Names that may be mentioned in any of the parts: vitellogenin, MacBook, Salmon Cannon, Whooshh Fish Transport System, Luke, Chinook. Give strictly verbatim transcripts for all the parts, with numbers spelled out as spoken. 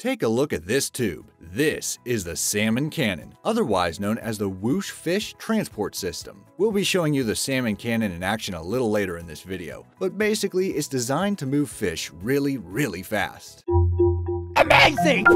Take a look at this tube. This is the Salmon Cannon, otherwise known as the Whooshh Fish Transport System. We'll be showing you the Salmon Cannon in action a little later in this video, but basically it's designed to move fish really, really fast. Amazing!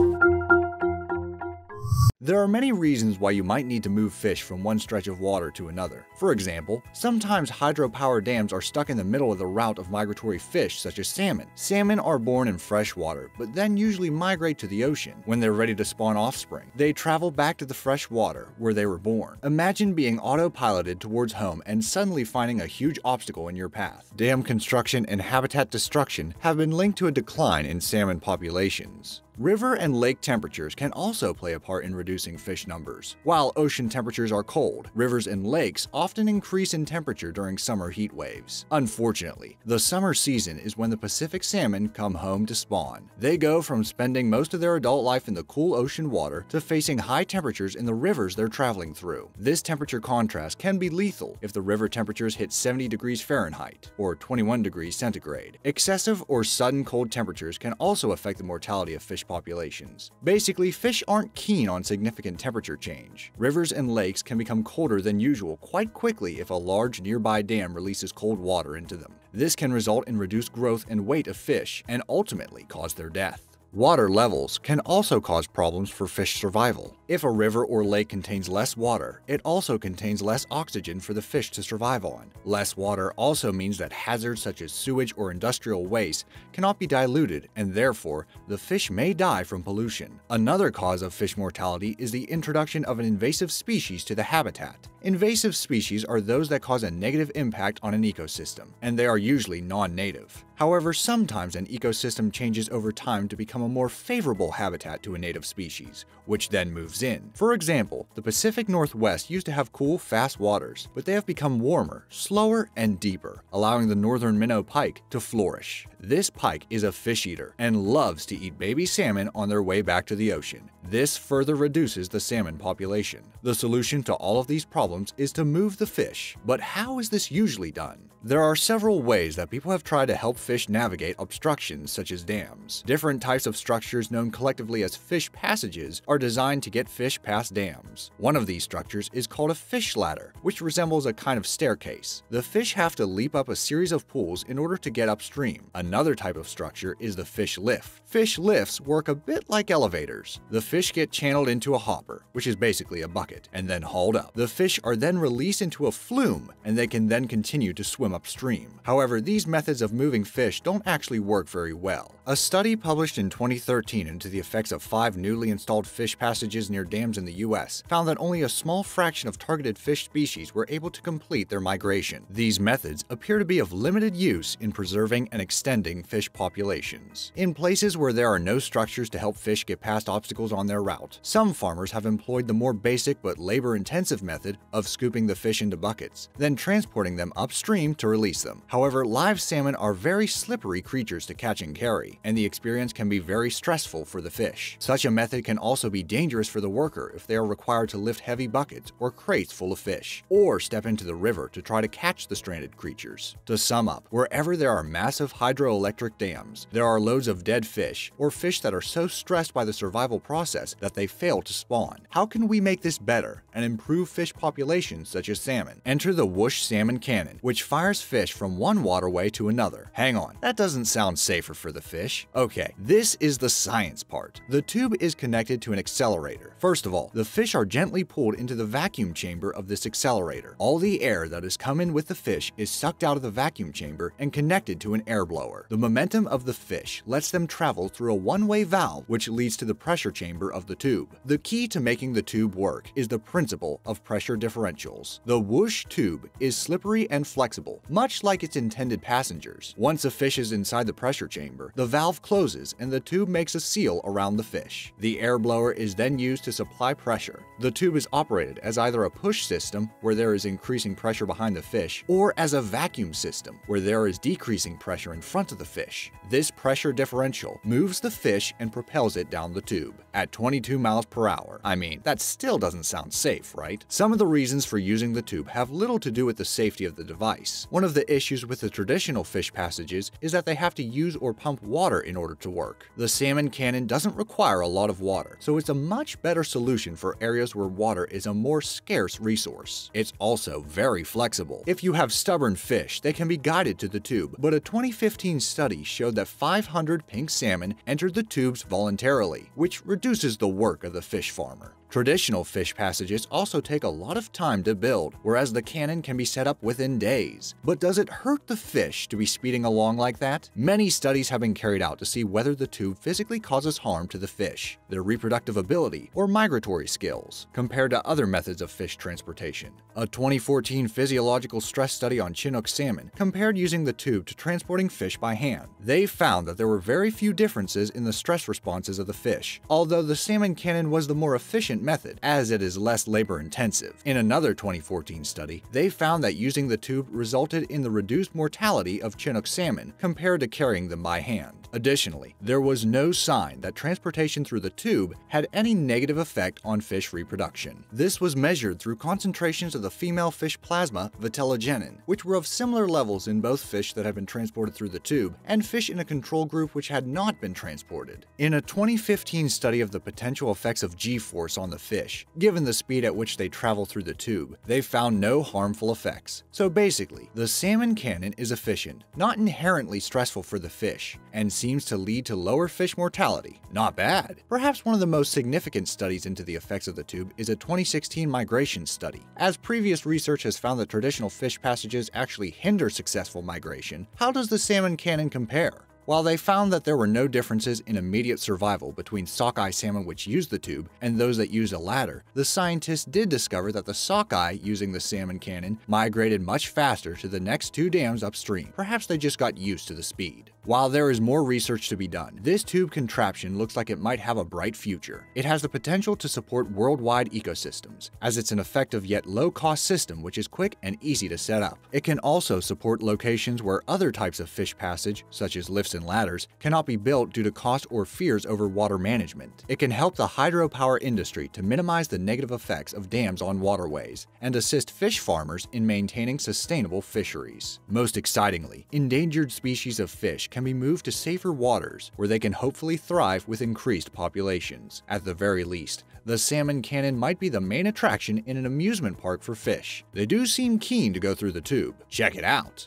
There are many reasons why you might need to move fish from one stretch of water to another. For example, sometimes hydropower dams are stuck in the middle of the route of migratory fish such as salmon. Salmon are born in fresh water, but then usually migrate to the ocean when they're ready to spawn offspring. They travel back to the fresh water where they were born. Imagine being autopiloted towards home and suddenly finding a huge obstacle in your path. Dam construction and habitat destruction have been linked to a decline in salmon populations. River and lake temperatures can also play a part in reducing fish numbers. While ocean temperatures are cold, rivers and lakes often increase in temperature during summer heat waves. Unfortunately, the summer season is when the Pacific salmon come home to spawn. They go from spending most of their adult life in the cool ocean water to facing high temperatures in the rivers they're traveling through. This temperature contrast can be lethal if the river temperatures hit seventy degrees Fahrenheit or twenty-one degrees centigrade. Excessive or sudden cold temperatures can also affect the mortality of fish populations. Basically, fish aren't keen on significant temperature change. Rivers and lakes can become colder than usual quite quickly if a large nearby dam releases cold water into them. This can result in reduced growth and weight of fish and ultimately cause their death. Water levels can also cause problems for fish survival. If a river or lake contains less water, it also contains less oxygen for the fish to survive on. Less water also means that hazards such as sewage or industrial waste cannot be diluted, and therefore, the fish may die from pollution. Another cause of fish mortality is the introduction of an invasive species to the habitat. Invasive species are those that cause a negative impact on an ecosystem, and they are usually non-native. However, sometimes an ecosystem changes over time to become a more favorable habitat to a native species, which then moves in. For example, the Pacific Northwest used to have cool, fast waters, but they have become warmer, slower, and deeper, allowing the northern minnow pike to flourish. This pike is a fish eater and loves to eat baby salmon on their way back to the ocean. This further reduces the salmon population. The solution to all of these problems is to move the fish. But how is this usually done? There are several ways that people have tried to help fish navigate obstructions such as dams. Different types of structures known collectively as fish passages are designed to get fish past dams. One of these structures is called a fish ladder, which resembles a kind of staircase. The fish have to leap up a series of pools in order to get upstream. Another type of structure is the fish lift. Fish lifts work a bit like elevators. The fish get channeled into a hopper, which is basically a bucket, and then hauled up. The fish are then released into a flume, and they can then continue to swim upstream. However, these methods of moving fish don't actually work very well. A study published in twenty thirteen into the effects of five newly installed fish passages near dams in the U S found that only a small fraction of targeted fish species were able to complete their migration. These methods appear to be of limited use in preserving and extending fish populations. In places where there are no structures to help fish get past obstacles on their route, some farmers have employed the more basic but labor-intensive method of scooping the fish into buckets, then transporting them upstream to to release them. However, live salmon are very slippery creatures to catch and carry, and the experience can be very stressful for the fish. Such a method can also be dangerous for the worker if they are required to lift heavy buckets or crates full of fish, or step into the river to try to catch the stranded creatures. To sum up, wherever there are massive hydroelectric dams, there are loads of dead fish, or fish that are so stressed by the survival process that they fail to spawn. How can we make this better and improve fish populations such as salmon? Enter the Whoosh Salmon Cannon, which fires fish from one waterway to another. Hang on, that doesn't sound safer for the fish. Okay, this is the science part. The tube is connected to an accelerator. First of all, the fish are gently pulled into the vacuum chamber of this accelerator. All the air that has come in with the fish is sucked out of the vacuum chamber and connected to an air blower. The momentum of the fish lets them travel through a one-way valve, which leads to the pressure chamber of the tube. The key to making the tube work is the principle of pressure differentials. The Whoosh tube is slippery and flexible, much like its intended passengers. Once a fish is inside the pressure chamber, the valve closes and the tube makes a seal around the fish. The air blower is then used to supply pressure. The tube is operated as either a push system, where there is increasing pressure behind the fish, or as a vacuum system, where there is decreasing pressure in front of the fish. This pressure differential moves the fish and propels it down the tube at twenty-two miles per hour. I mean, that still doesn't sound safe, right? Some of the reasons for using the tube have little to do with the safety of the device. this. One of the issues with the traditional fish passages is that they have to use or pump water in order to work. The Salmon Cannon doesn't require a lot of water, so it's a much better solution for areas where water is a more scarce resource. It's also very flexible. If you have stubborn fish, they can be guided to the tube, but a twenty fifteen study showed that five hundred pink salmon entered the tubes voluntarily, which reduces the work of the fish farmer. Traditional fish passages also take a lot of time to build, whereas the cannon can be set up within days. But does it hurt the fish to be speeding along like that? Many studies have been carried out to see whether the tube physically causes harm to the fish, their reproductive ability, or migratory skills, compared to other methods of fish transportation. A twenty fourteen physiological stress study on Chinook salmon compared using the tube to transporting fish by hand. They found that there were very few differences in the stress responses of the fish, although the Salmon Cannon was the more efficient method, as it is less labor-intensive. In another twenty fourteen study, they found that using the tube resulted in the reduced mortality of Chinook salmon compared to carrying them by hand. Additionally, there was no sign that transportation through the tube had any negative effect on fish reproduction. This was measured through concentrations of the female fish plasma vitellogenin, which were of similar levels in both fish that had been transported through the tube and fish in a control group which had not been transported. In a twenty fifteen study of the potential effects of G-force on the fish, given the speed at which they travel through the tube, they found no harmful effects. So basically, the Salmon Cannon is efficient, not inherently stressful for the fish, and seems to lead to lower fish mortality. Not bad. Perhaps one of the most significant studies into the effects of the tube is a twenty sixteen migration study. As previous research has found that traditional fish passages actually hinder successful migration, how does the Salmon Cannon compare? While they found that there were no differences in immediate survival between sockeye salmon which used the tube and those that used a ladder, the scientists did discover that the sockeye using the Salmon Cannon migrated much faster to the next two dams upstream. Perhaps they just got used to the speed. While there is more research to be done, this tube contraption looks like it might have a bright future. It has the potential to support worldwide ecosystems, as it's an effective yet low-cost system which is quick and easy to set up. It can also support locations where other types of fish passage, such as lifts and ladders, cannot be built due to cost or fears over water management. It can help the hydropower industry to minimize the negative effects of dams on waterways and assist fish farmers in maintaining sustainable fisheries. Most excitingly, endangered species of fish can be moved to safer waters where they can hopefully thrive with increased populations. At the very least, the Salmon Cannon might be the main attraction in an amusement park for fish. They do seem keen to go through the tube. Check it out!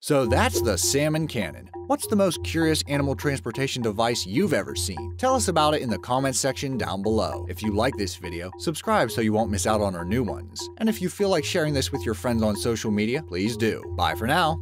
So that's the Salmon Cannon. What's the most curious animal transportation device you've ever seen? Tell us about it in the comments section down below. If you like this video, subscribe so you won't miss out on our new ones. And if you feel like sharing this with your friends on social media, please do. Bye for now.